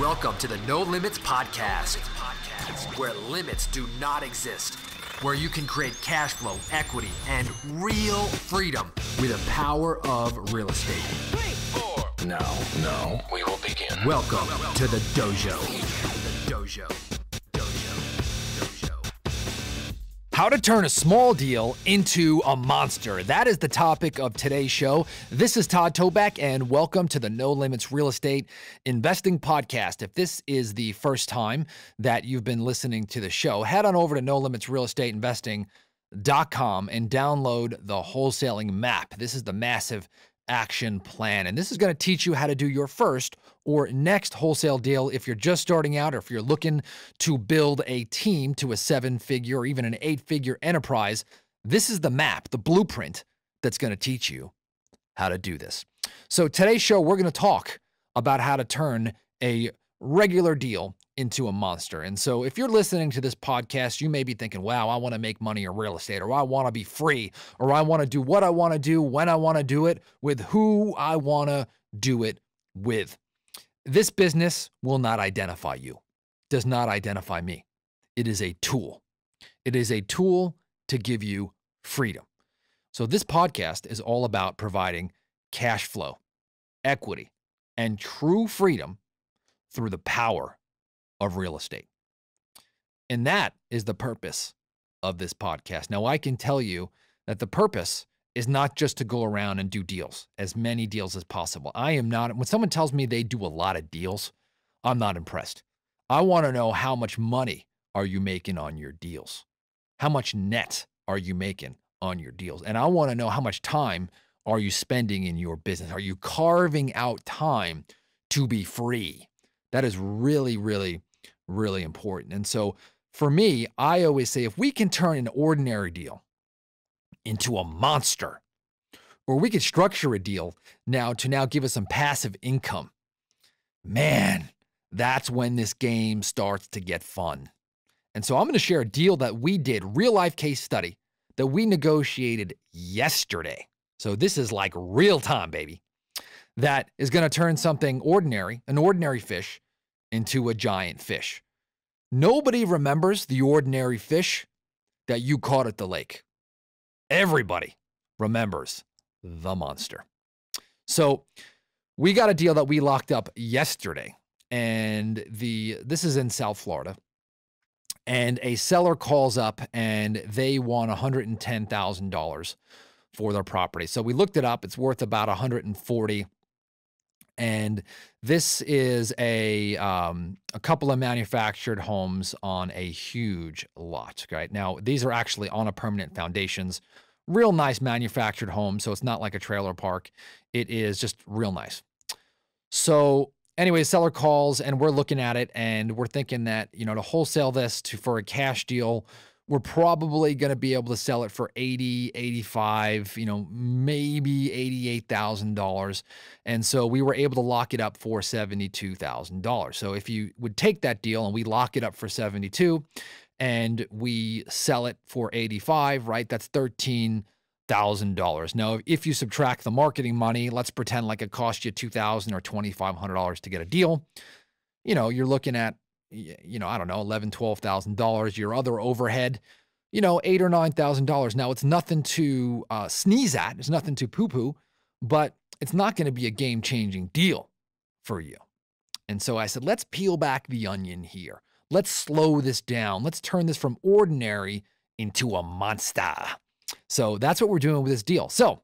Welcome to the No Limits Podcast, where limits do not exist, where you can create cash flow, equity, and real freedom with the power of real estate. 3, 4. Now, we will begin. Welcome to the dojo. How to turn a small deal into a monster. That is the topic of today's show. This is Todd Toback, and welcome to the No Limits Real Estate Investing Podcast. If this is the first time that you've been listening to the show, head on over to NoLimitsRealEstateInvesting.com and download the wholesaling map. This is the massive action plan, and this is going to teach you how to do your first or next wholesale deal if you're just starting out, or if you're looking to build a team to a 7-figure or even an 8-figure enterprise. This is the map, the blueprint that's going to teach you how to do this. So today's show, we're going to talk about how to turn a regular deal into a monster. And so if you're listening to this podcast, you may be thinking, wow, I want to make money in real estate, or I want to be free, or I want to do what I want to do, when I want to do it, with who I want to do it with. This business will not identify you, does not identify me. It is a tool. It is a tool to give you freedom. So this podcast is all about providing cash flow, equity, and true freedom through the power of real estate. And that is the purpose of this podcast. Now, I can tell you that the purpose is not just to go around and do deals, as many deals as possible. I am not, when someone tells me they do a lot of deals, I'm not impressed. I want to know, how much money are you making on your deals? How much net are you making on your deals? And I want to know, how much time are you spending in your business? Are you carving out time to be free? That is really, really, really important. And so for me, I always say, if we can turn an ordinary deal into a monster, or we could structure a deal now to give us some passive income, man, that's when this game starts to get fun. And so I'm going to share a deal that we did, real life case study that we negotiated yesterday. So this is like real time, baby. That is going to turn something ordinary, an ordinary fish, into a giant fish. Nobody remembers the ordinary fish that you caught at the lake. Everybody remembers the monster. So we got a deal that we locked up yesterday, and this is in South Florida, and a seller calls up and they want $110,000 for their property. So we looked it up. It's worth about $140,000. And this is a couple of manufactured homes on a huge lot, right? Now, these are actually on a permanent foundations, real nice manufactured home. So it's not like a trailer park. It is just real nice. So anyway, seller calls and we're looking at it and we're thinking that, you know, to wholesale this for a cash deal, we're probably going to be able to sell it for $80,000, $85,000, you know, maybe $88,000. And so we were able to lock it up for $72,000. So if you would take that deal and we lock it up for 72 and we sell it for 85, right? That's $13,000. Now, if you subtract the marketing money, let's pretend like it cost you $2,000 or $2,500 to get a deal. You know, you're looking at, you know, I don't know, $11,000, $12,000, your other overhead, you know, $8,000 or $9,000. Now, it's nothing to sneeze at. It's nothing to poo-poo, but it's not going to be a game-changing deal for you. And so I said, let's peel back the onion here. Let's slow this down. Let's turn this from ordinary into a monster. So that's what we're doing with this deal. So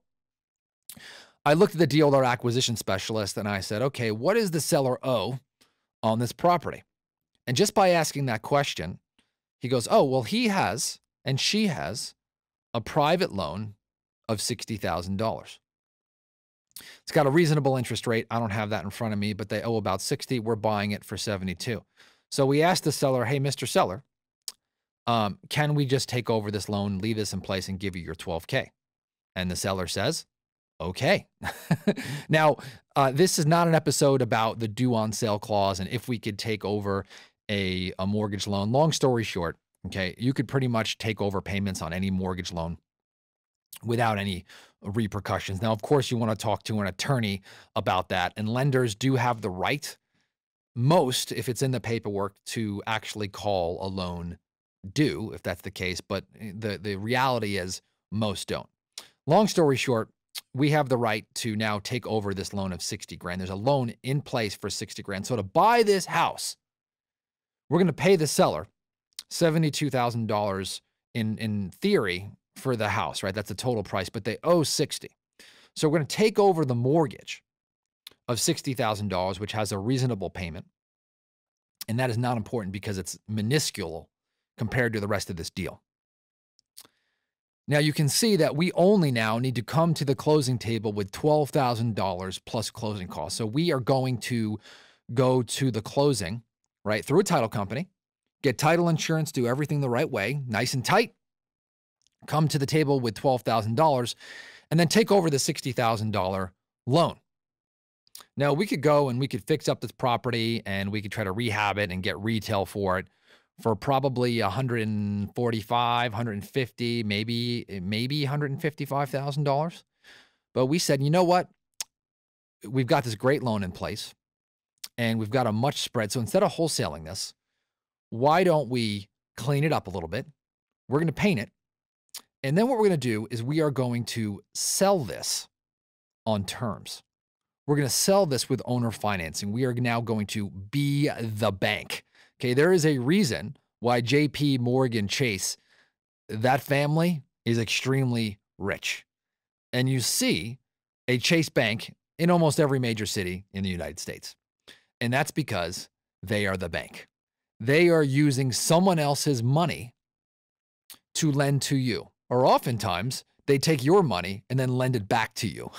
I looked at the deal with our acquisition specialist, and I said, okay, what does the seller owe on this property? And just by asking that question, he goes, oh, well, he has, and she has, a private loan of $60,000. It's got a reasonable interest rate. I don't have that in front of me, but they owe about $60,000. We're buying it for $72,000. So we asked the seller, hey, Mr. Seller, can we just take over this loan, leave this in place, and give you your $12,000? And the seller says, okay. Now, this is not an episode about the due on sale clause and if we could take over a mortgage loan. Long story short, okay, you could pretty much take over payments on any mortgage loan without any repercussions. Now, of course, you want to talk to an attorney about that, and lenders do have the right most, if it's in the paperwork, to actually call a loan due, if that's the case. But the reality is most don't. Long story short, we have the right to now take over this loan of 60 grand. There's a loan in place for 60 grand. So to buy this house, we're going to pay the seller $72,000 in theory for the house, right? That's the total price, but they owe 60. So we're going to take over the mortgage of $60,000, which has a reasonable payment. And that is not important because it's minuscule compared to the rest of this deal. Now you can see that we only now need to come to the closing table with $12,000 plus closing costs. So we are going to go to the closing, right, through a title company, get title insurance, do everything the right way, nice and tight, come to the table with $12,000, and then take over the $60,000 loan. Now we could go and we could fix up this property and we could try to rehab it and get retail for it for probably $145, $150, maybe $155,000. But we said, you know what? We've got this great loan in place and we've got a much spread. So instead of wholesaling this, why don't we clean it up a little bit? We're going to paint it. And then what we're going to do is we are going to sell this on terms. We're going to sell this with owner financing. We are now going to be the bank. Okay, there is a reason why JP Morgan Chase, that family is extremely rich. And you see a Chase bank in almost every major city in the United States. And that's because they are the bank. They are using someone else's money to lend to you. Or oftentimes, they take your money and then lend it back to you.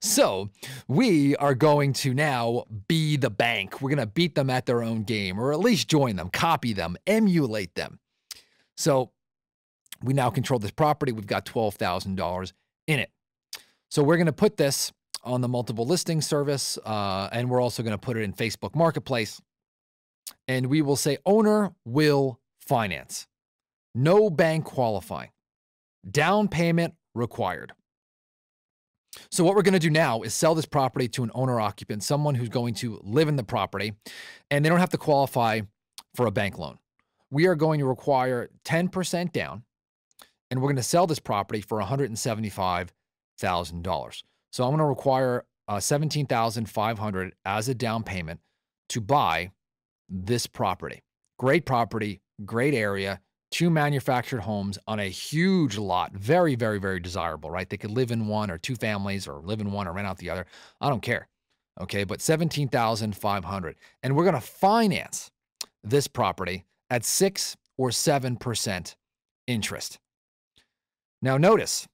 So we are going to now be the bank. We're going to beat them at their own game, or at least join them, copy them, emulate them. So we now control this property. We've got $12,000 in it. So we're going to put this on the multiple listing service, and we're also going to put it in Facebook Marketplace. And we will say owner will finance. No bank qualifying. Down payment required. So what we're going to do now is sell this property to an owner-occupant, someone who's going to live in the property, and they don't have to qualify for a bank loan. We are going to require 10% down, and we're going to sell this property for $175,000. So I'm going to require $17,500 as a down payment to buy this property. Great property, great area. Two manufactured homes on a huge lot. Very, very, very desirable, right? They could live in one or two families, or live in one or rent out the other. I don't care. Okay, but $17,500. And we're going to finance this property at 6 or 7% interest. Now notice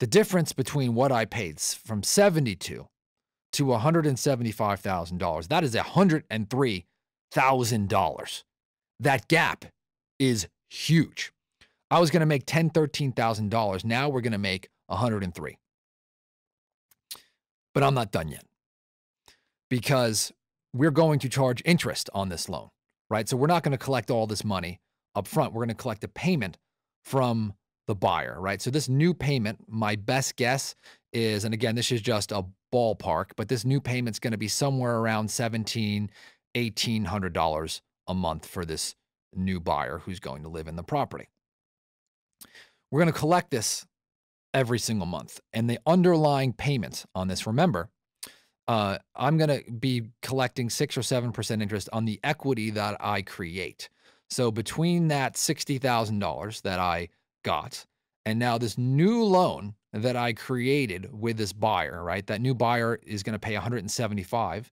the difference between what I paid from $72,000 to $175,000. That is $103,000. That gap is huge. I was going to make $10,000, $13,000. Now we're going to make $103,000. But I'm not done yet, because we're going to charge interest on this loan, right? So we're not going to collect all this money up front. We're going to collect a payment from the buyer, right? So this new payment, my best guess is, and again, this is just a ballpark, but this new payment's going to be somewhere around $1,700, $1,800 a month for this new buyer who's going to live in the property. We're going to collect this every single month. And the underlying payments on this, remember, I'm going to be collecting 6 or 7% interest on the equity that I create. So between that $60,000 that I got and now this new loan that I created with this buyer, right? That new buyer is going to pay $175,000,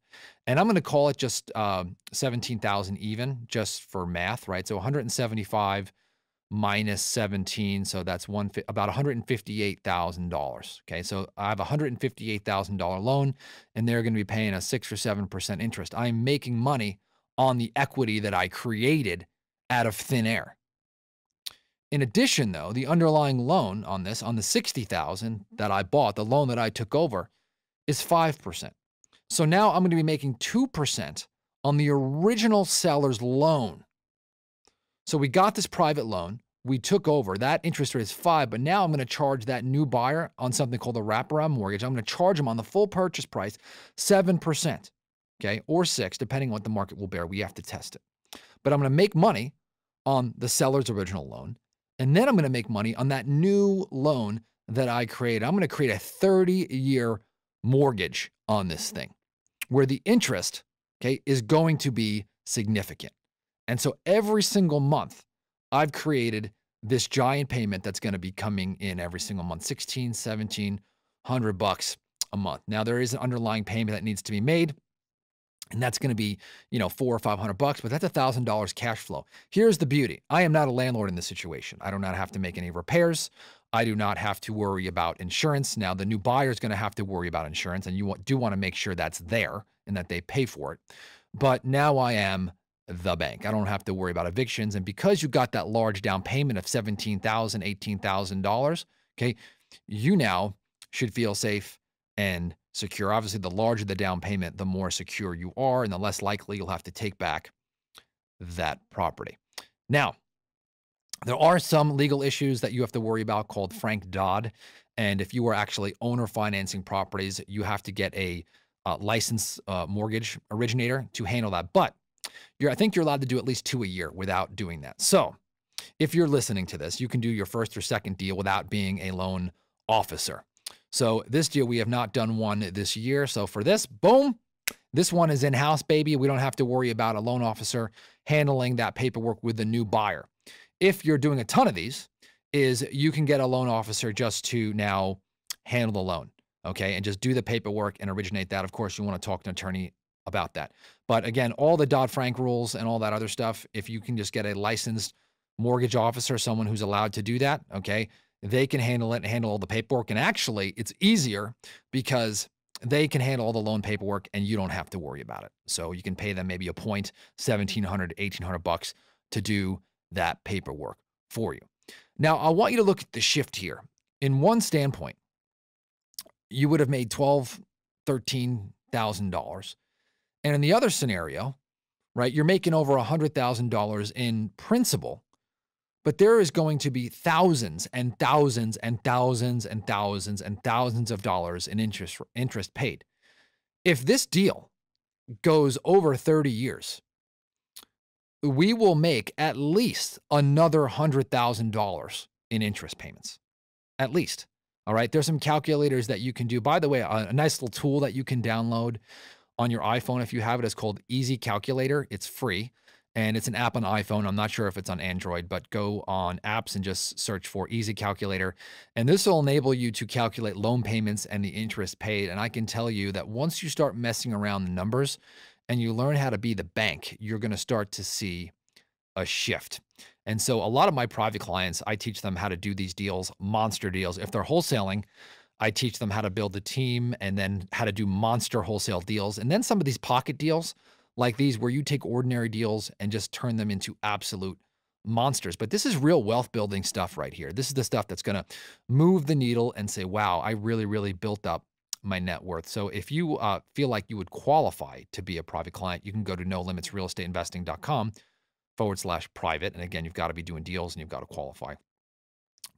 and I'm going to call it just $17,000 even, just for math, right? So 175 minus 17, so that's about $158,000. Okay, so I have $158,000 loan, and they're going to be paying a 6 or 7% interest. I'm making money on the equity that I created out of thin air. In addition, though, the underlying loan on this, on the $60,000 that I bought, the loan that I took over, is 5%. So now I'm going to be making 2% on the original seller's loan. So we got this private loan. We took over. That interest rate is 5%, but now I'm going to charge that new buyer on something called a wraparound mortgage. I'm going to charge them on the full purchase price 7%. okay, or six, depending on what the market will bear. We have to test it. But I'm going to make money on the seller's original loan, and then I'm going to make money on that new loan that I create. I'm going to create a 30-year mortgage on this thing where the interest, okay, is going to be significant. And so every single month, I've created this giant payment that's going to be coming in every single month, 16, 17, $100 a month. Now there is an underlying payment that needs to be made, and that's going to be, you know, $400 or $500, but that's $1,000 cash flow. Here's the beauty. I am not a landlord in this situation. I do not have to make any repairs. I do not have to worry about insurance. Now the new buyer is going to have to worry about insurance, and you do want to make sure that's there and that they pay for it. But now I am the bank. I don't have to worry about evictions. And because you got that large down payment of $17,000, $18,000, okay, you now should feel safe and secure. Obviously, the larger the down payment, the more secure you are and the less likely you'll have to take back that property. Now, there are some legal issues that you have to worry about called Frank Dodd. And if you are actually owner financing properties, you have to get a licensed mortgage originator to handle that. But I think you're allowed to do at least 2 a year without doing that. So if you're listening to this, you can do your first or second deal without being a loan officer. So this deal, we have not done one this year. So for this, boom, this one is in-house, baby. We don't have to worry about a loan officer handling that paperwork with the new buyer. If you're doing a ton of these, is you can get a loan officer just to now handle the loan, okay, and just do the paperwork and originate that. Of course, you want to talk to an attorney about that. But again, all the Dodd-Frank rules and all that other stuff, if you can just get a licensed mortgage officer, someone who's allowed to do that, okay, they can handle it and handle all the paperwork. And actually, it's easier because they can handle all the loan paperwork and you don't have to worry about it. So you can pay them maybe a point, $1,700, $1,800 to do that paperwork for you. Now, I want you to look at the shift here. In one standpoint, you would have made $12,000, $13,000. And in the other scenario, right, you're making over $100,000 in principal, but there is going to be thousands and thousands and thousands and thousands and thousands of dollars in interest paid. If this deal goes over 30 years, we will make at least another $100,000 in interest payments, at least. All right, there's some calculators that you can do. By the way, a nice little tool that you can download on your iPhone, if you have it, is called Easy Calculator. It's free, and it's an app on iPhone. I'm not sure if it's on Android, but go on apps and just search for Easy Calculator. And this will enable you to calculate loan payments and the interest paid. And I can tell you that once you start messing around the numbers and you learn how to be the bank, you're going to start to see a shift. And so a lot of my private clients, I teach them how to do these deals, monster deals. If they're wholesaling, I teach them how to build a team and then how to do monster wholesale deals. And then some of these pocket deals like these where you take ordinary deals and just turn them into absolute monsters. But this is real wealth building stuff right here. This is the stuff that's going to move the needle and say, wow, I really, really built up my net worth. So if you feel like you would qualify to be a private client, you can go to NoLimitsRealEstateInvesting.com/private. And again, you've got to be doing deals and you've got to qualify.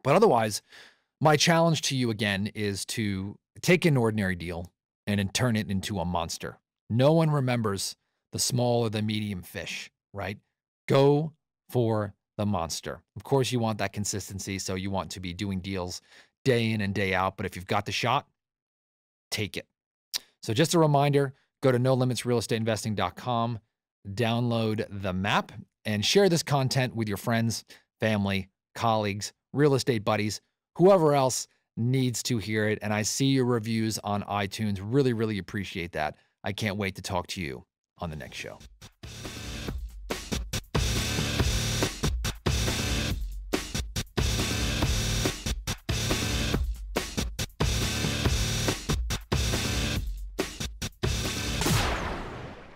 But otherwise, my challenge to you again is to take an ordinary deal and then turn it into a monster. No one remembers the small or the medium fish, right? Go for the monster. Of course, you want that consistency, so you want to be doing deals day in and day out. But if you've got the shot, take it. So just a reminder, go to NoLimitsRealEstateInvesting.com, download the map, and share this content with your friends, family, colleagues, real estate buddies, whoever else needs to hear it. And I see your reviews on iTunes. Really, really appreciate that. I can't wait to talk to you on the next show.